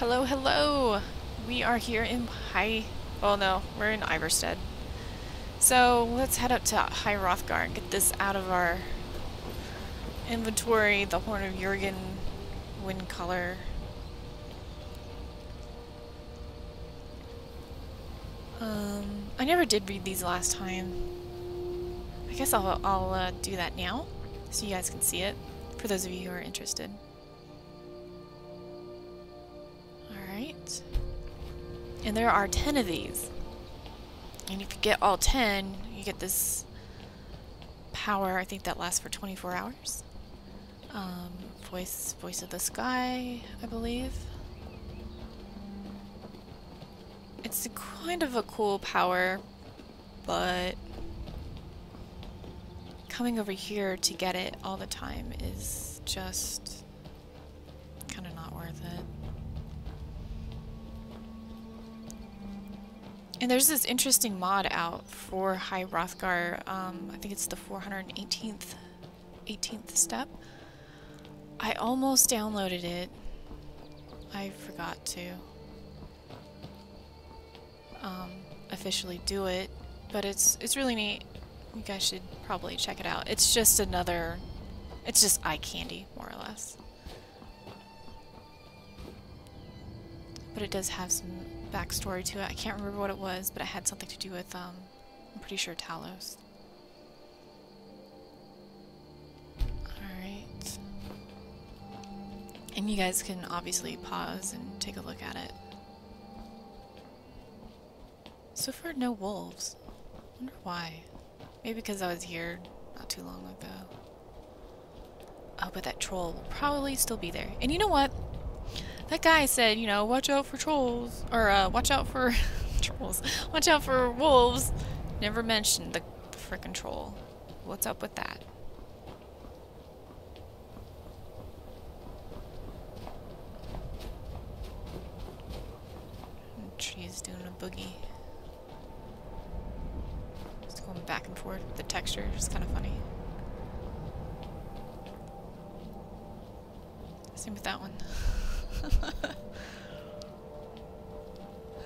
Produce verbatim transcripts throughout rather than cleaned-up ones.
Hello, hello! We are here in High... Well, no, we're in Ivarstead. So, let's head up to High Hrothgar and get this out of our inventory, the Horn of Jurgen Windcaller. Um, I never did read these last time. I guess I'll, I'll uh, do that now, so you guys can see it, for those of you who are interested. Alright. And there are ten of these. And if you get all ten, you get this power, I think that lasts for twenty-four hours. Um, voice, voice of the Sky, I believe. It's kind of a cool power, but coming over here to get it all the time is just kind of not worth it. And there's this interesting mod out for High Hrothgar. Um, I think it's the four hundred eighteenth step. I almost downloaded it. I forgot to um, officially do it, but it's it's really neat. You guys should probably check it out. It's just another. It's just eye candy, more or less. But it does have some backstory to it. I can't remember what it was, but it had something to do with, um, I'm pretty sure Talos. Alright. And you guys can obviously pause and take a look at it. So far, no wolves. I wonder why. Maybe because I was here not too long ago. Oh, but that troll will probably still be there. And you know what? That guy said, you know, watch out for trolls, or uh, watch out for trolls, watch out for wolves. Never mentioned the, the frickin' troll. What's up with that? The tree's doing a boogie. Just going back and forth with the texture, it's kind of funny. Same with that one.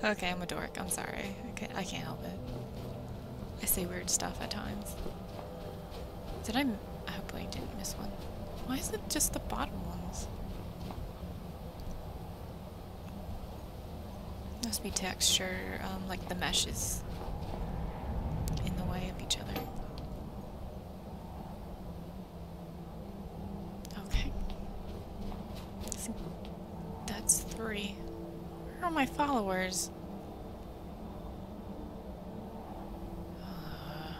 Okay, I'm a dork. I'm sorry. I can't, I can't help it. I say weird stuff at times. Did I? M I hope I didn't miss one. Why is it just the bottom ones? Must be texture, um, like the meshes in the way of each other. Three. Where are my followers? Uh,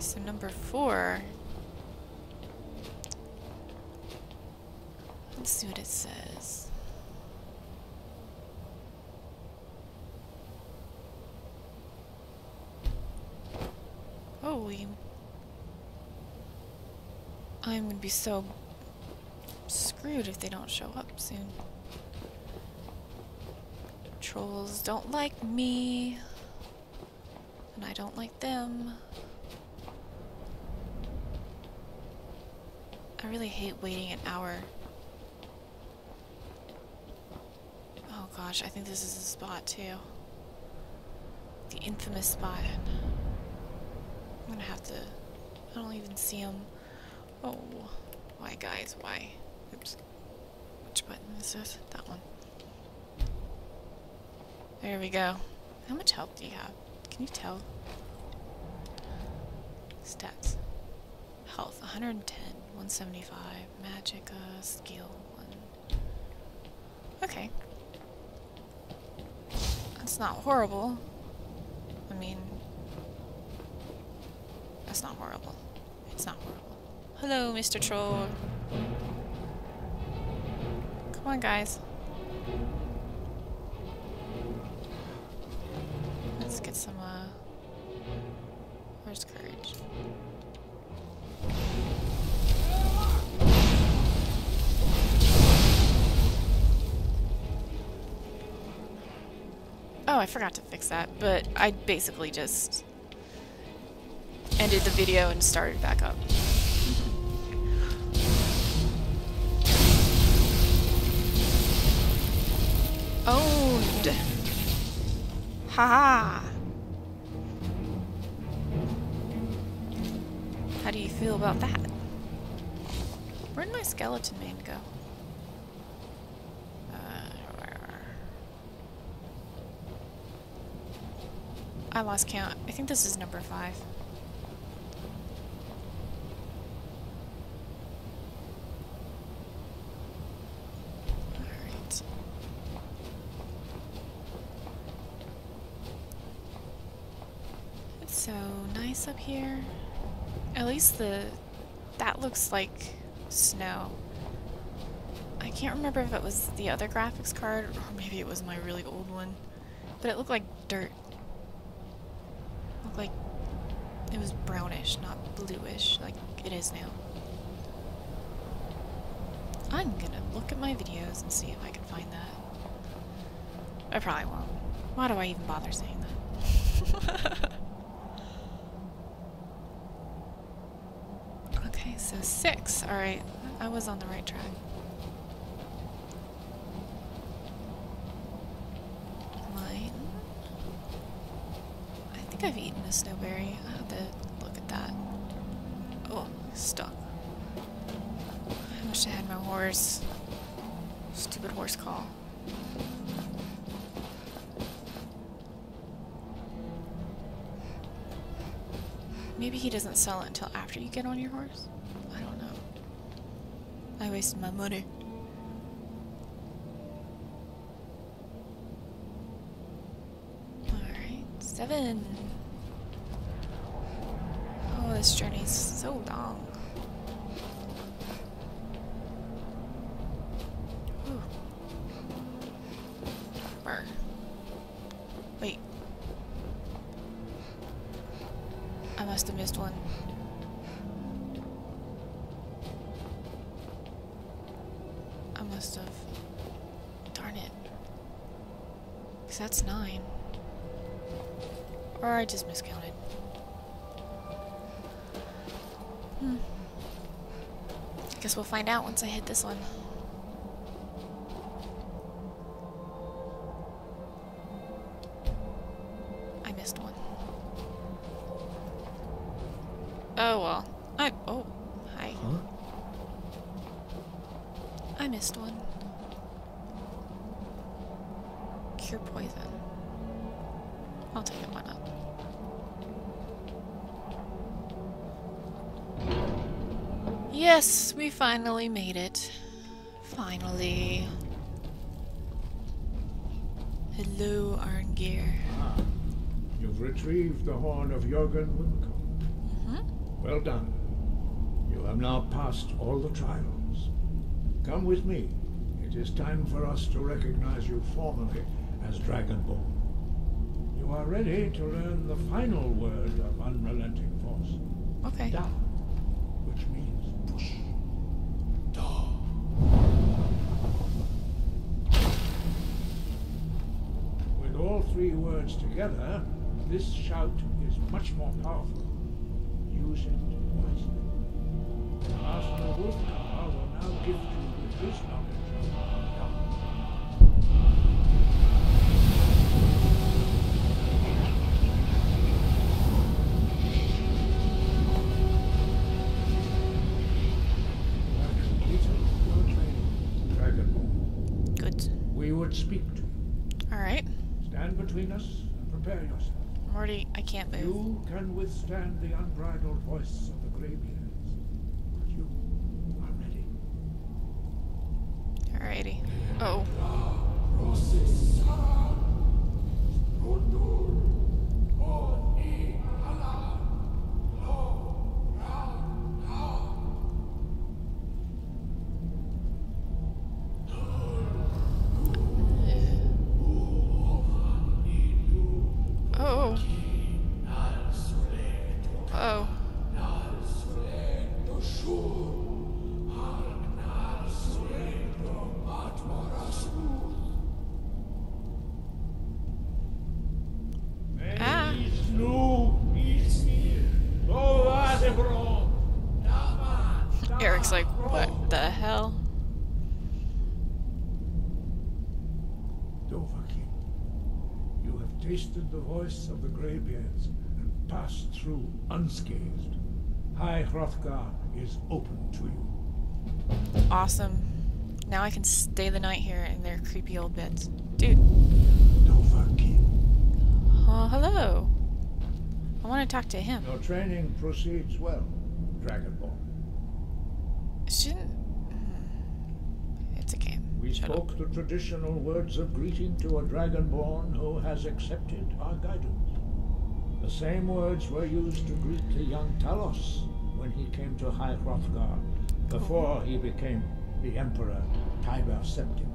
So number four. Let's see what it says. Oh, we... I'm gonna be so screwed if they don't show up soon. Trolls don't like me, and I don't like them. I really hate waiting an hour. Oh gosh, I think this is the spot too. The infamous spot. I'm gonna have to... I don't even see him. Oh, why guys, why? Oops. Which button is this? That one. There we go. How much health do you have? Can you tell? Stats. Health, one hundred ten, one seventy-five, magic, uh, skill, one. Okay. That's not horrible. I mean, that's not horrible. It's not horrible. Hello, Mister Troll. Come on, guys. Let's get some, uh... where's courage? Oh, I forgot to fix that, but I basically just ended the video and started back up. Owned! Haha! How do you feel about that? Where'd my skeleton man go? I lost count. I think this is number five. Alright. It's so nice up here. At least the... that looks like snow. I can't remember if it was the other graphics card, or maybe it was my really old one. But it looked like dirt. Like, it was brownish, not bluish, like it is now. I'm gonna look at my videos and see if I can find that. I probably won't. Why do I even bother saying that? Okay, so six. Alright, I was on the right track. I've eaten a snowberry. I have to look at that. Oh, stuck. I wish I had my horse. Stupid horse call. Maybe he doesn't sell it until after you get on your horse? I don't know. I wasted my money. Alright, seven. This journey's so long. Ooh. Burn. Wait. I must have missed one. I must have. Darn it. Because that's nine. Or I just miscounted. I guess we'll find out once I hit this one. I missed one. Oh well. I oh hi. Huh? I missed one. Cure poison. I'll take it, why not? Yes, we finally made it. Finally. Hello, Arngir. Ah, you've retrieved the Horn of Jurgen Windcaller. Mm-hmm. Well done. You have now passed all the trials. Come with me. It is time for us to recognize you formally as Dragonborn. You are ready to learn the final word of unrelenting force. Okay. Da, which means three words together, this shout is much more powerful. Use it wisely. The Master Windcaller will now give you with his knowledge of you have completed your training, Dragonborn. Good. We would speak to you. All right. Stand between us and prepare yourself. Morty, I can't move. You can withstand the unbridled voice of the Greybeards. one eighty. Uh oh. Oh. Oh. Eric's like, what the hell? Dovahkiin, you have tasted the voice of the Greybeards and passed through unscathed. High Hrothgar is open to you. Awesome. Now I can stay the night here in their creepy old beds. Dude. Dovahkiin. Oh, hello. I want to talk to him. Your training proceeds well, Dragonborn. Shouldn't... It's a game. We Shut spoke up. the traditional words of greeting to a Dragonborn who has accepted our guidance. The same words were used to greet the young Talos when he came to High Hrothgar, before oh. he became the Emperor Tiber Septim.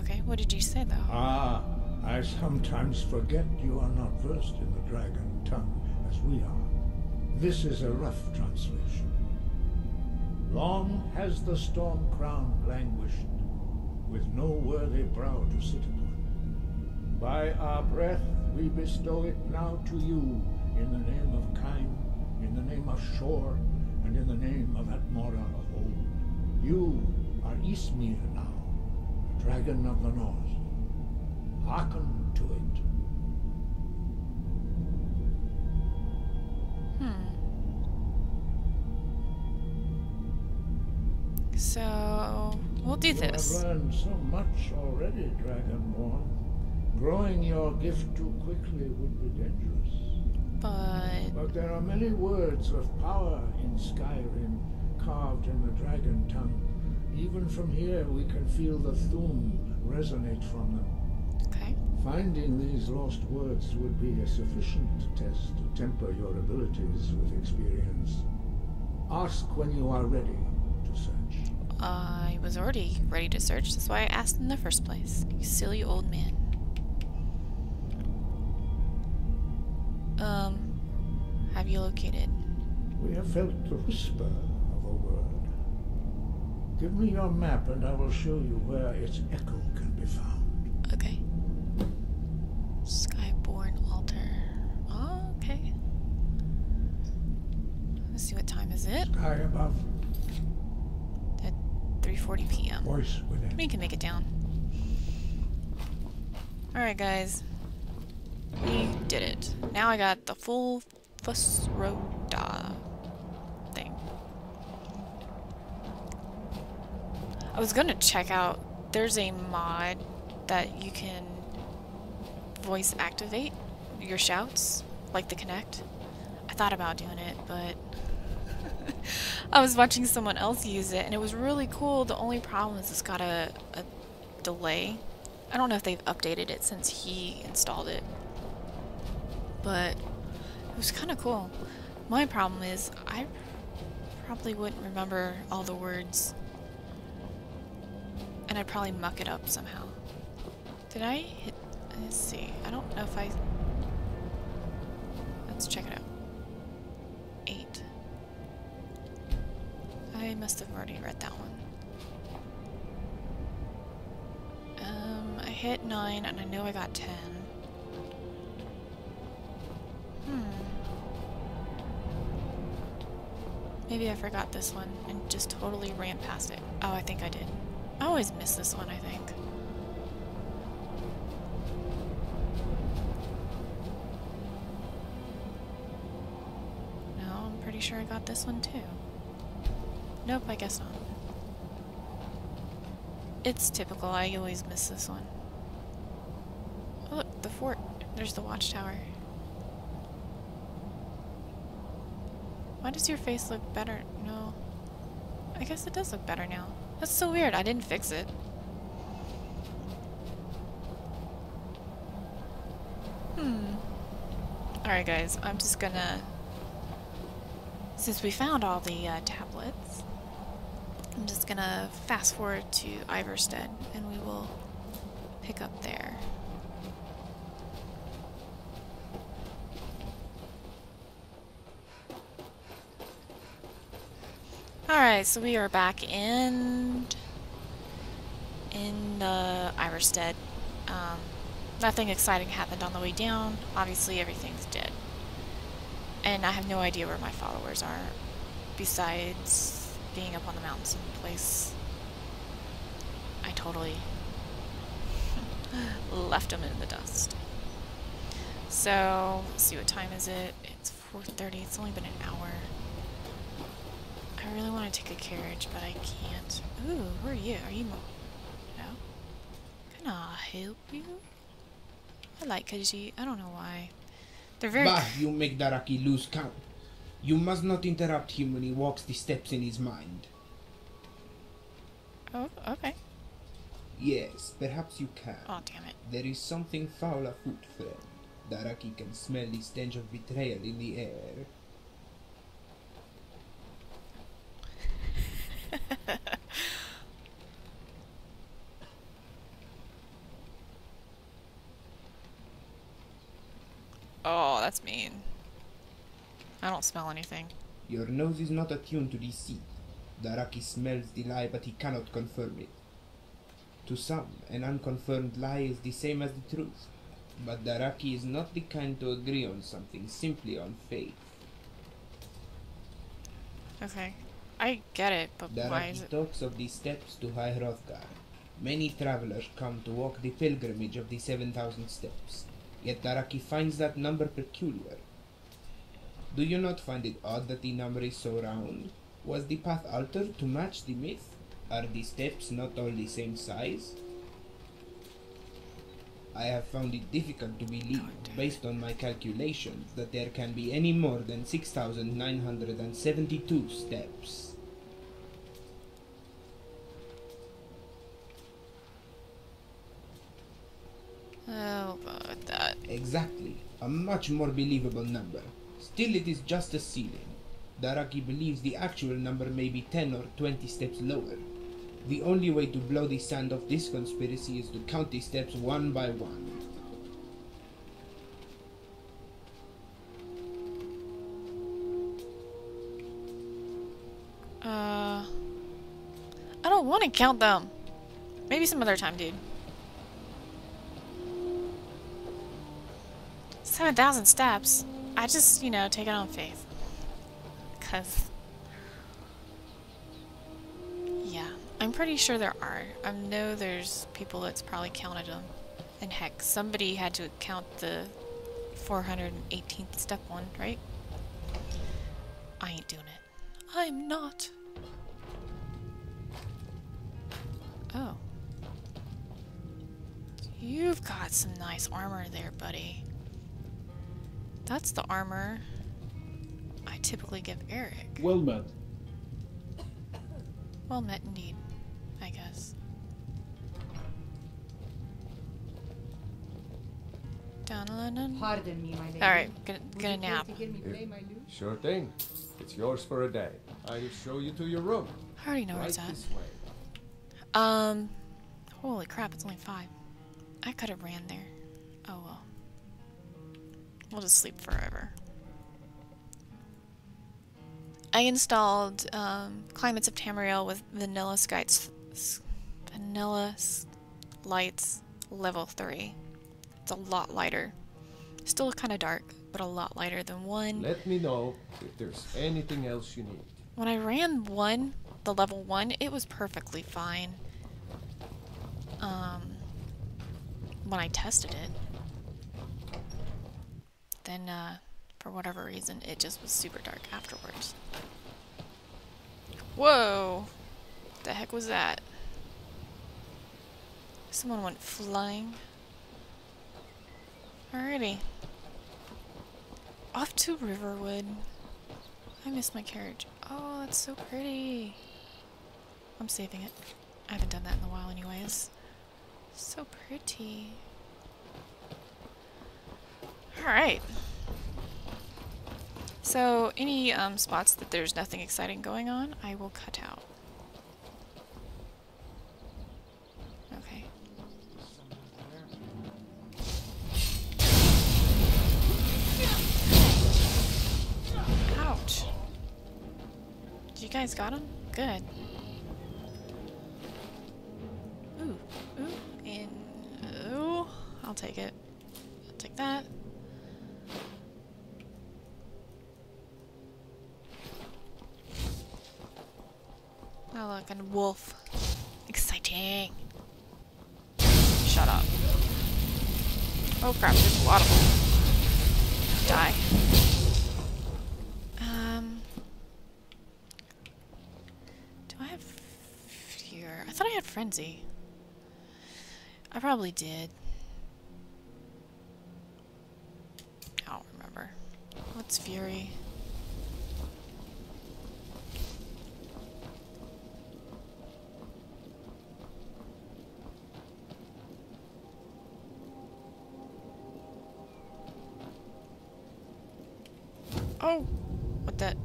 Okay, what did you say though? Ah, I sometimes forget you are not versed in the dragon tongue as we are. This is a rough translation. Long has the storm crown languished, with no worthy brow to sit upon. By our breath we bestow it now to you, in the name of Kyne, in the name of Shor, and in the name of Atmora of old. You are Ismir now, the dragon of the north. Hearken to it. So, we'll do this. You have learned so much already, Dragonborn. Growing your gift too quickly would be dangerous. But... But there are many words of power in Skyrim, carved in the dragon tongue. Even from here we can feel the Thum resonate from them. Okay. Finding these lost words would be a sufficient test to temper your abilities with experience. Ask when you are ready. Search. I was already ready to search, that's why I asked in the first place. You silly old man. Um, have you located? We have felt the whisper of a word. Give me your map and I will show you where its echo can be found. Okay. Skyborn altar. Oh, okay. Let's see, what time is it? Sky above. three forty p m Voice within. We can make it down. Alright guys, we did it. Now I got the full Fus-ro-da thing. I was gonna check out, there's a mod that you can voice activate your shouts, like the Kinect. I thought about doing it, but I was watching someone else use it and it was really cool. The only problem is it's got a, a delay. I don't know if they've updated it since he installed it, but it was kind of cool. My problem is I probably wouldn't remember all the words and I'd probably muck it up somehow. Did I hit? Let's see. I don't know if I... Let's check it out. eight. I must have already read that one. Um, I hit nine and I know I got ten. Hmm. Maybe I forgot this one and just totally ran past it. Oh, I think I did. I always miss this one, I think. No, I'm pretty sure I got this one too. Nope, I guess not. It's typical, I always miss this one. Oh look, the fort. There's the watchtower. Why does your face look better? No. I guess it does look better now. That's so weird. I didn't fix it. Hmm. Alright guys, I'm just gonna... Since we found all the uh, tablets, I'm just gonna fast forward to Ivarstead and we will pick up there. Alright, so we are back in in uh, Ivarstead. Um, nothing exciting happened on the way down. Obviously everything's dead. And I have no idea where my followers are, besides being up on the mountain someplace. I totally left them in the dust. So, let's see, what time is it? It's four thirty, it's only been an hour. I really want to take a carriage, but I can't. Ooh, where are you? Are you mom? No? Can I help you? I like Kaji. I don't know why. They're very... Bah, you make Daraki lose count. You must not interrupt him when he walks the steps in his mind. Oh, okay. Yes, perhaps you can. Oh, damn it. There is something foul afoot, friend. Daraki can smell the stench of betrayal in the air. Oh, that's mean. I don't smell anything. Your nose is not attuned to deceit. Daraki smells the lie, but he cannot confirm it. To some, an unconfirmed lie is the same as the truth. But Daraki is not the kind to agree on something simply on faith. Okay. I get it, but Daraki why is it... talks of the steps to High Hrothgar. Many travelers come to walk the pilgrimage of the seven thousand steps, yet Daraki finds that number peculiar. Do you not find it odd that the number is so round? Was the path altered to match the myth? Are the steps not all the same size? I have found it difficult to believe, based on my calculations, that there can be any more than six thousand nine hundred seventy-two steps. How about that? Exactly. A much more believable number. Still, it is just a ceiling. Daraki believes the actual number may be ten or twenty steps lower. The only way to blow the sand off this conspiracy is to count the steps one by one. Uh... I don't want to count them. Maybe some other time, dude. seven thousand steps. I just, you know, take it on faith. Because... I'm pretty sure there are. I know there's people that's probably counted them. And heck, somebody had to count the four hundred eighteenth step one, right? I ain't doing it. I'm not! Oh. You've got some nice armor there, buddy. That's the armor I typically give Eric. Well met. Well met indeed. I guess. Pardon me, my lady. Alright, gonna, gonna nap. Sure thing. It's yours for a day. I'll show you to your room. I already know right where it's at. Um, holy crap, it's only five. I could have ran there. Oh well. We'll just sleep forever. I installed um, Climates of Tamriel with Vanilla Skies, Vanilla Lights level three. It's a lot lighter. Still kind of dark, but a lot lighter than one. Let me know if there's anything else you need. When I ran one, the level one, it was perfectly fine. Um, when I tested it, then uh, for whatever reason, it just was super dark afterwards. Whoa! What the heck was that? Someone went flying. Alrighty. Off to Riverwood. I missed my carriage. Oh, that's so pretty. I'm saving it. I haven't done that in a while anyways. So pretty. Alright. So any um, spots that there's nothing exciting going on, I will cut out. Okay. Ouch. You guys got him? Good. Ooh, ooh, and ooh. I'll take it. I'll take that. Oh look, and wolf. Exciting. Shut up. Oh crap, there's a lot of them. Die. Um Do I have fear? I thought I had frenzy. I probably did. I don't remember. What's fury? Oh! What that?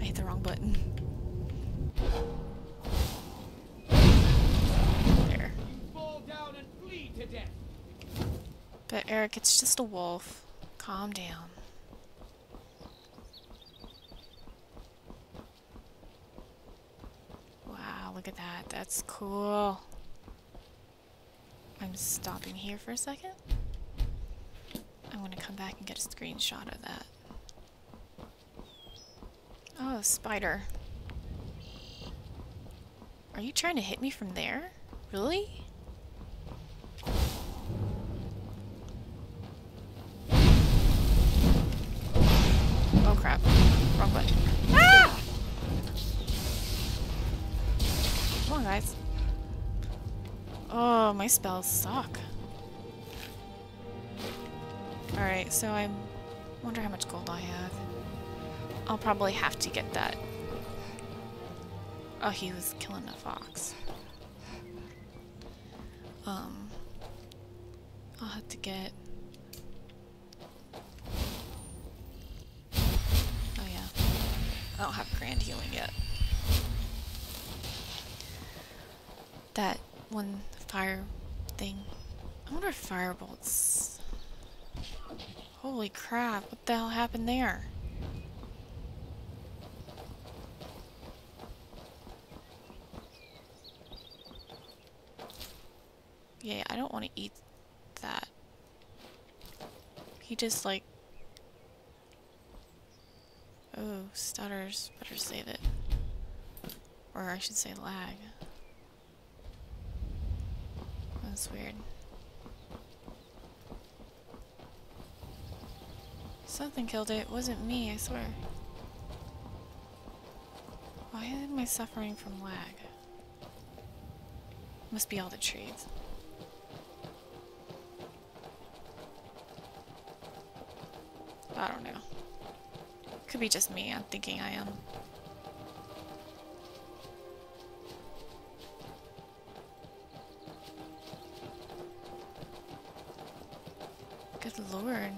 I hit the wrong button. There. You fall down and flee to death. But Eric, it's just a wolf. Calm down. Wow, look at that. That's cool. I'm stopping here for a second. I want to come back and get a screenshot of that. Oh, spider. Are you trying to hit me from there? Really? Oh crap. Wrong button. Ah! Come on, guys. Oh, my spells suck. Alright, so I wonder how much gold I have. I'll probably have to get that. Oh, he was killing a fox. Um, I'll have to get... Oh yeah. I don't have grand healing yet. That one fire thing. I wonder if firebolts... Holy crap, what the hell happened there? Yeah, I don't want to eat that. He just like... Oh, stutters. Better save it. Or I should say lag. That's weird. Something killed it. It wasn't me, I swear. Why am I suffering from lag? Must be all the trees. I don't know. Could be just me. I'm thinking I am. Good lord.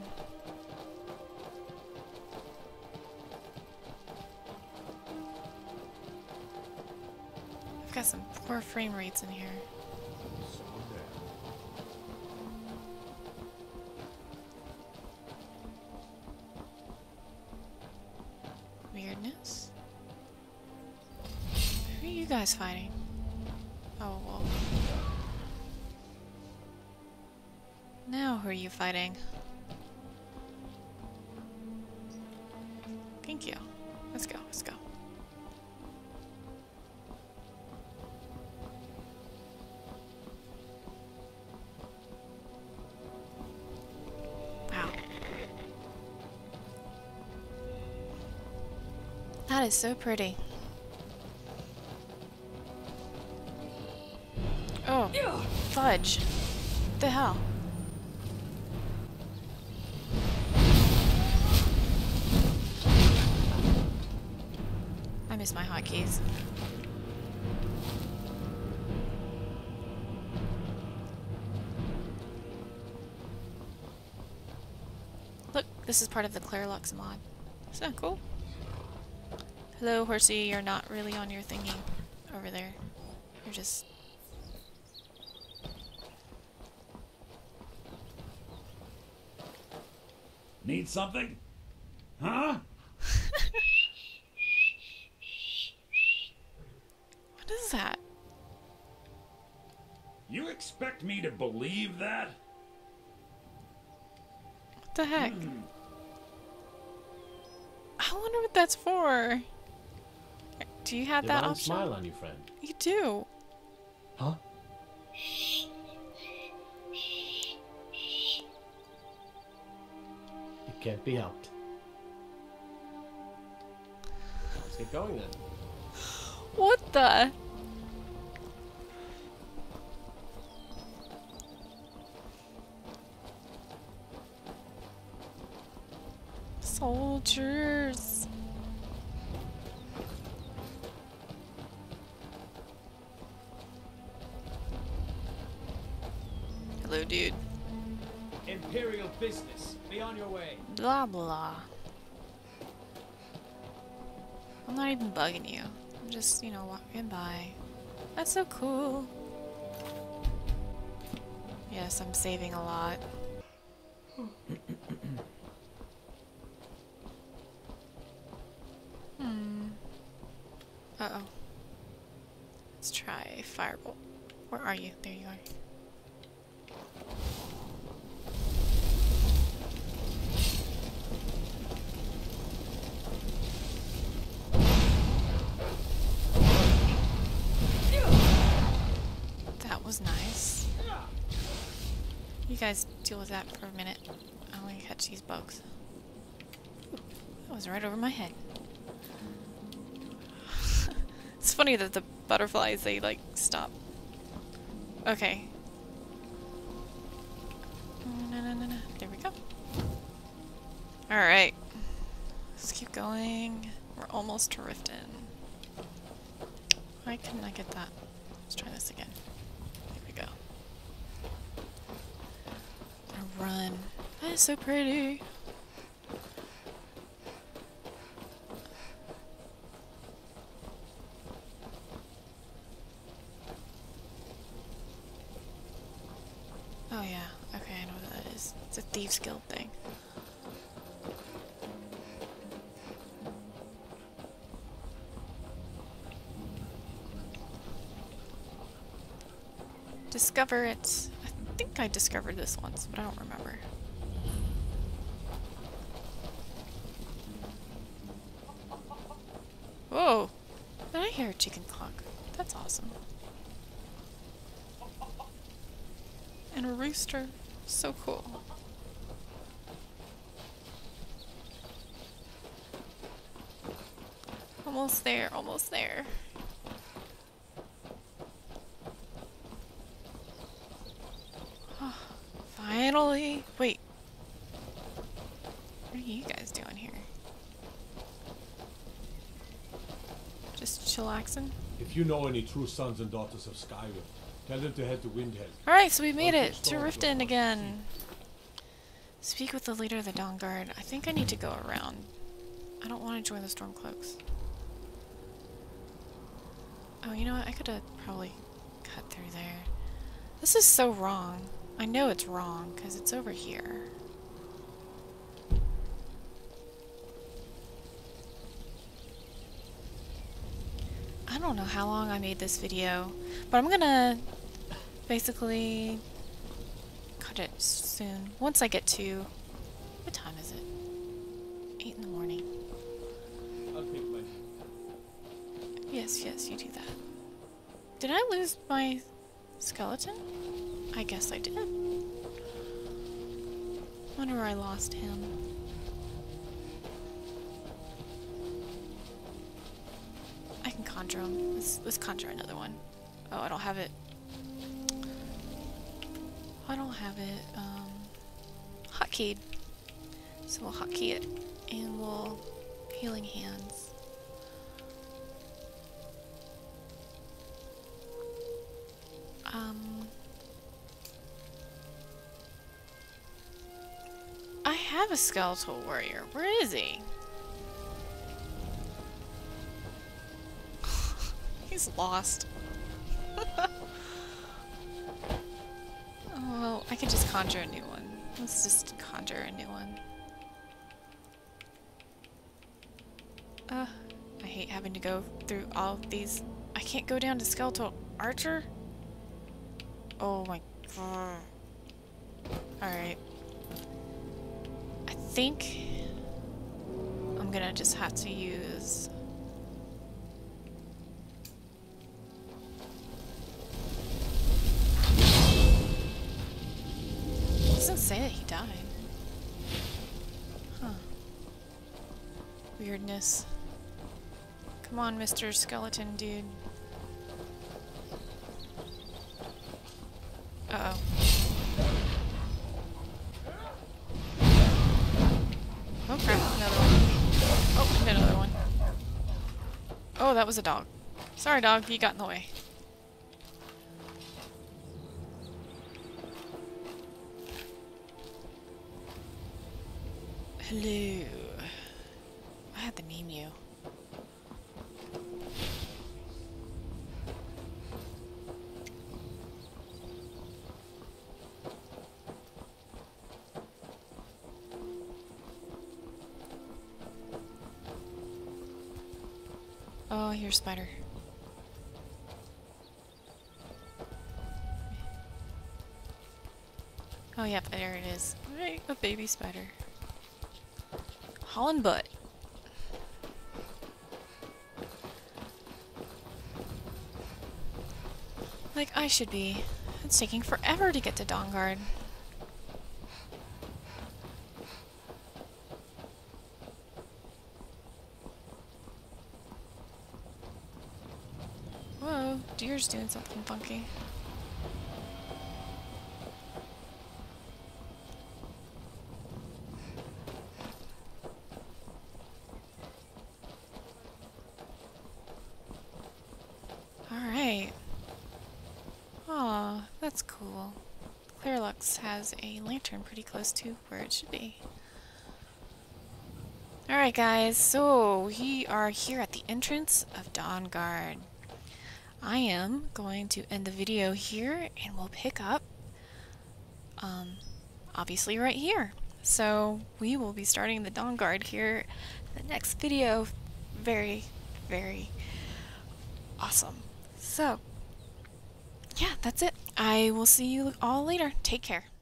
Got some poor frame rates in here. Weirdness. Who are you guys fighting? Oh, well. Now who are you fighting? Thank you. Let's go, let's go. That is so pretty. Oh, fudge. What the hell? I miss my hotkeys. Look, this is part of the Claralux mod. Isn't that cool? Hello, horsey, you're not really on your thingy over there. You're just... Need something? Huh? What is that? You expect me to believe that? What the heck? Hmm. I wonder what that's for. Do you have Divine that option? Smile on you, friend. You do. Huh? It can't be helped. Let's get going then. What the? Soldiers. Hello, dude. Imperial business. Be on your way. Blah blah. I'm not even bugging you. I'm just, you know, walking by. That's so cool. Yes, I'm saving a lot. Hmm. Uh oh. Let's try Firebolt. Where are you? There you are. Was nice. You guys deal with that for a minute. I want to catch these bugs. Ooh, that was right over my head. It's funny that the butterflies, they like stop. Okay. No, no, no, no. There we go. Alright. Let's keep going. We're almost to Riften. Why couldn't I get that? Let's try this again. Run. That is so pretty. Oh yeah, okay, I know what that is. It's a Thieves Guild thing. Discover it. I think I discovered this once, but I don't remember. Whoa! Did I hear a chicken clock? That's awesome. And a rooster. So cool. Almost there, almost there. Finally! Wait. What are you guys doing here? Just chillaxing? If you know any true sons and daughters of Skyrim, tell them to head to Windhelm. Alright, so we made it to Riften again. Speak with the leader of the Dawnguard. I think I need to go around. I don't want to join the Stormcloaks. Oh, you know what? I could have probably cut through there. This is so wrong. I know it's wrong, because it's over here. I don't know how long I made this video, but I'm gonna basically cut it soon. Once I get to... what time is it? eight in the morning. I'll take my... Yes, yes, you do that. Did I lose my skeleton? I guess I did. Wonder where I lost him. I can conjure him. Let's, let's conjure another one. Oh, I don't have it. I don't have it. Um, hotkeyed. So we'll hotkey it, and we'll healing hands. Um, I have a skeletal warrior. Where is he? He's lost. Oh, I could just conjure a new one. Let's just conjure a new one. Uh, I hate having to go through all of these. I can't go down to Skeletal Archer? Oh my god. Alright. I think I'm gonna just have to use... It doesn't say that he died. Huh. Weirdness. Come on, Mister Skeleton Dude. Uh-oh. Oh, crap. Another one. Oh, another one. Oh, that was a dog. Sorry, dog. You got in the way. Hello. I had to meme you. Oh, I hear a spider. Oh, yep, there it is. Right, a baby spider. Hauling butt. Like I should be. It's taking forever to get to Dawnguard. Whoa, deer's doing something funky. Has a lantern pretty close to where it should be. Alright guys, so we are here at the entrance of Dawnguard. I am going to end the video here and we'll pick up um, obviously right here. So we will be starting the Dawnguard here in the next video. Very, very awesome. So yeah, that's it. I will see you all later. Take care.